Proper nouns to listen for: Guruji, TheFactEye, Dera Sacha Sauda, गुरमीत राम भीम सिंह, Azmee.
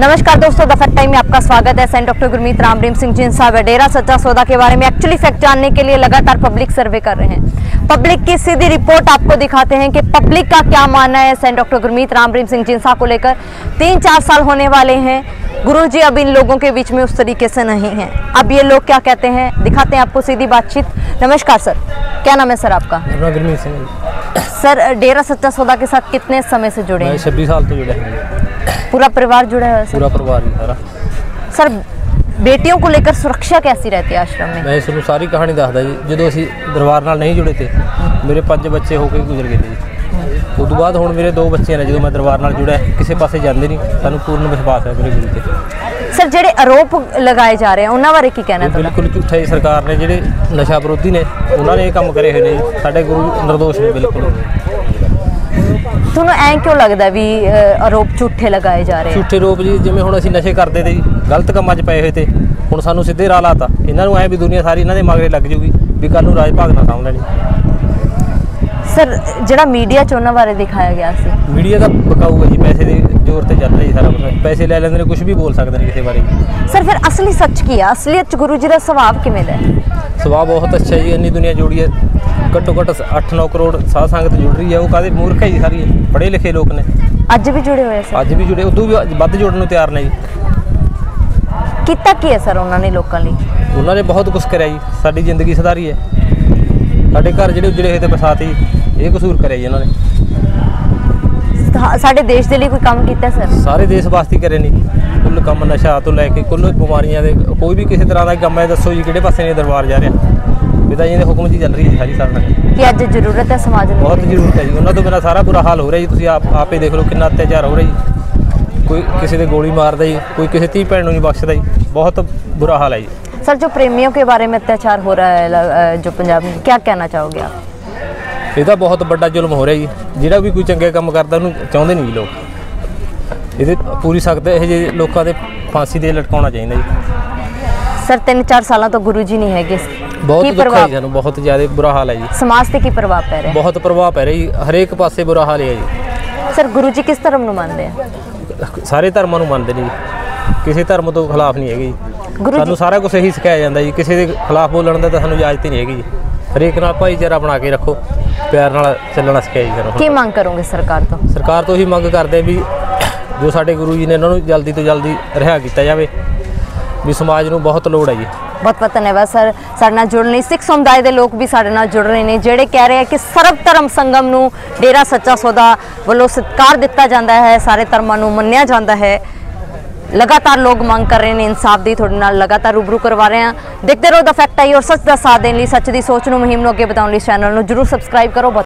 नमस्कार दोस्तों, the fact time में आपका स्वागत है। सेंट डॉक्टर गुरमीत राम भीम सिंह जी साहब डेरा सच्चा सौदा के बारे में एक्चुअली फैक्ट जानने के लिए लगातार पब्लिक सर्वे कर रहे हैं। पब्लिक की सीधी रिपोर्ट आपको दिखाते हैं कि पब्लिक का क्या मानना है सेंट डॉक्टर गुरमीत राम भीम सिंह जी साहब को लेकर। 3-4 साल होने वाले हैं, गुरु जी अब इन लोगों के बीच में उस तरीके से नहीं है। अब ये लोग क्या कहते हैं, दिखाते हैं आपको सीधी बातचीत। नमस्कार सर, क्या नाम है सर आपका? गुरमीत सिंह। सर, डेरा सच्चा सौदा के साथ कितने समय से जुड़े हैं? 26 साल से जुड़े हैं। पूरा परिवार जुड़ा है? पूरा परिवार सारा। सर, बेटियों को लेकर सुरक्षा कैसी रहती है आश्रम में? मैं इसमें सारी कहानी दसदा जी। जो असी दरबार नाल नहीं जुड़े थे, मेरे 5 बच्चे होकर गुजर गए थे। उस तो बाद हुण मेरे 2 बच्चे ने। जो मैं दरबार नाल जुड़ा है, किसी पासे जाते नहीं, सानू पूर्ण विश्वास है मेरे गुरु ते। सर, जिहड़े आरोप लगाए जा रहे हैं उन्हां बारे की कहना? बिल्कुल झूठा जी। सरकार ने जिहड़े नशा विरोधी ने उन्हां ने ये काम करे होए ने। साडे गुरु निर्दोष ने बिल्कुल। ਤੁਹਾਨੂੰ ਐਂ ਕਿਉਂ ਲੱਗਦਾ ਵੀ ਆਰੋਪ ਝੂਠੇ ਲਗਾਏ ਜਾ ਰਹੇ? ਝੂਠੇ ਆਰੋਪ ਜੀ, ਜਿਵੇਂ ਹੁਣ ਅਸੀਂ ਨਸ਼ੇ ਕਰਦੇ ਤੇ ਗਲਤ ਕੰਮਾਂ 'ਚ ਪਏ ਹੋਏ ਤੇ ਹੁਣ ਸਾਨੂੰ ਸਿੱਧੇ ਰਾਹ ਲਾਤਾ। ਇਹਨਾਂ ਨੂੰ ਐ ਵੀ ਦੁਨੀਆ ਸਾਰੀ ਇਹਨਾਂ ਦੇ ਮਗਰੇ ਲੱਗ ਜੂਗੀ ਵੀ ਕੱਲ ਨੂੰ ਰਾਜ ਭਾਗ ਨਾ ਸਾਂਭ ਲੈਣੀ। ਸਰ, ਜਿਹੜਾ ਮੀਡੀਆ 'ਚ ਉਹਨਾਂ ਬਾਰੇ ਦਿਖਾਇਆ ਗਿਆ ਸੀ, ਮੀਡੀਆ ਦਾ ਬਕਾਊ ਹੈ ਜੀ, ਪੈਸੇ ਦੇ ਜ਼ੋਰ ਤੇ ਚੱਲ ਰਹੀ ਸਾਰਾ ਕੁਝ। ਪੈਸੇ ਲੈ ਲੈਂਦੇ ਨੇ, ਕੁਝ ਵੀ ਬੋਲ ਸਕਦੇ ਨੇ ਕਿਸੇ ਬਾਰੇ। ਸਰ, ਫਿਰ ਅਸਲੀ ਸੱਚ ਕੀ ਆ? ਅਸਲੀਅਤ 'ਚ ਗੁਰੂ ਜੀ ਦਾ ਸੁਭਾਅ ਕਿਵੇਂ ਦਾ? ਸੁਭਾਅ ਬਹੁਤ ਅੱਛਾ ਜੀ। ਇੰਨੀ ਦੁਨੀਆ ਜੋੜੀ ਹੈ, घट्टो घट्ट 8-9 करोड़ साध संगत जुड़ रही है। वो कहते मूर्ख है जी सारी, पढ़े लिखे लोग ने। अज भी जुड़े हुए? अज भी जुड़े, उदू भी वध जोड़न नूं तैयार ने जी। किता की है सर उन्होंने लोगों लई? उन्होंने बहुत कुछ करिया जी। साडी जिंदगी सुधारी है, साडे घर जिहड़े उजड़े होए ते बसाते ये कसूर करिया जी उन्होंने। साडे देश दे लई कोई काम कीता सर? सारे देश वास्ते करे नहीं कुल काम, नशा तो लैके कुल बीमारियां दे कोई भी किसी तरह का काम है। दसो जी किहड़े पासे ने दरबार जा रहा? पिता जी ने हुक्म जी चल रही है सारी साल की। अज जरूरत है समाज में, बहुत जरूरत है जी। उन्होंने तो मेरा सारा बुरा हाल हो रहा जी। तुसीं आप ही देख लो कितना अत्याचार हो रहा जी। कोई किसी दे गोली मारदा जी, कोई किसी धी भैन नूं नहीं बख्शदा जी। बहुत बुरा हाल है जी। सर, जो प्रेमियों के बारे में अत्याचार हो रहा है जो पंजाब में, क्या कहना चाहोगे आप? ये तो बहुत बड़ा जुल्म हो रहा जी। जिहड़ा भी कोई चंगे काम करता उन्होंने चाहते नहीं लोग। ये पूरी सख्त ये लोगों के फांसी से लटकाना चाहिए जी। सर, 3-4 साल तो गुरु जी नहीं है, बहुत दुख है जी, बहुत ज्यादा बुरा हाल है जी। समाज से की प्रभाव पै रहा है? बहुत प्रभाव पै रहा जी, हरेक पासे बुरा हाल है जी। सर, गुरु जी किस धर्म नूं मानते हैं? सारे धर्मां नूं मानते ने जी, किसी धर्म तो खिलाफ नहीं है जी। सानूं सारा कुछ यही सिखाया जाता जी। किसी के खिलाफ बोलण दा तां सानूं इजाजत ही नहीं है जी। हरेक नाल भाईचारा बना के रखो, प्यार नाल चलना सिखाया जी। की मंग करोगे सरकार तो? सरकार तो यही मंग करते भी जो साडे गुरु जी ने इन्हां नूं जल्दी तो जल्दी रिहा कीता जावे भी। समाज नूं बहुत लोड़ है जी। बहुत बहुत धन्यवाद सर, साढ़े नाल जुड़ने। सिख समुदाय के लोग भी साढ़े नाल जुड़ रहे हैं, जिहड़े कह रहे हैं कि सर्व धर्म संगम नूं डेरा सच्चा सौदा वल्लों सत्कार दिता जाता है, सारे धर्मां नूं मन्निया जाता है। लगातार लोग मंग कर रहे हैं इंसाफ दी, तुहाडे नाल लगातार रूबरू करवा रहे हैं। देखते रहो द फैक्ट आई और सच का साथ देने, सच की सोच नूं मुहिम नूं अगे वधाउण लई चैनल नूं जरूर सबसक्राइब करो।